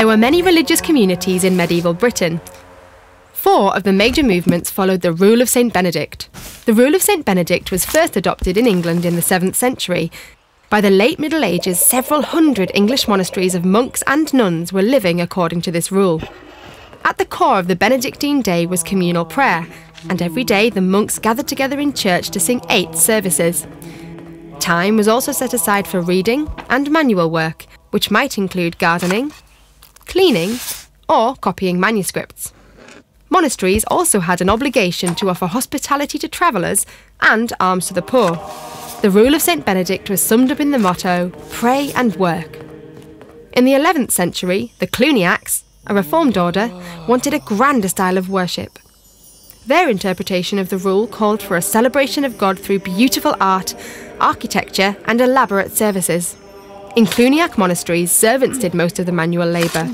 There were many religious communities in medieval Britain. Four of the major movements followed the Rule of St. Benedict. The Rule of St. Benedict was first adopted in England in the 7th century. By the late Middle Ages, several hundred English monasteries of monks and nuns were living according to this rule. At the core of the Benedictine day was communal prayer, and every day the monks gathered together in church to sing 8 services. Time was also set aside for reading and manual work, which might include gardening, cleaning, or copying manuscripts. Monasteries also had an obligation to offer hospitality to travellers and alms to the poor. The Rule of St. Benedict was summed up in the motto, "Pray and work." In the 11th century, the Cluniacs, a reformed order, wanted a grander style of worship. Their interpretation of the rule called for a celebration of God through beautiful art, architecture and elaborate services. In Cluniac monasteries, servants did most of the manual labour.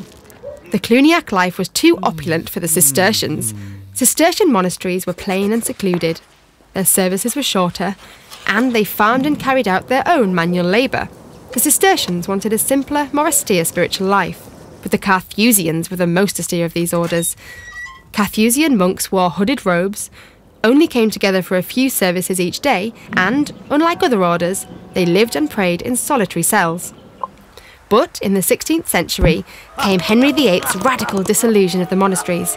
The Cluniac life was too opulent for the Cistercians. Cistercian monasteries were plain and secluded. Their services were shorter, and they farmed and carried out their own manual labour. The Cistercians wanted a simpler, more austere spiritual life, but the Carthusians were the most austere of these orders. Carthusian monks wore hooded robes, only came together for a few services each day, and, unlike other orders, they lived and prayed in solitary cells. But in the 16th century came Henry VIII's radical dissolution of the monasteries.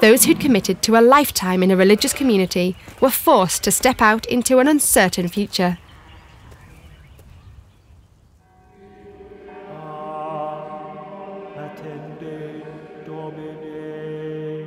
Those who'd committed to a lifetime in a religious community were forced to step out into an uncertain future. Attende Domine,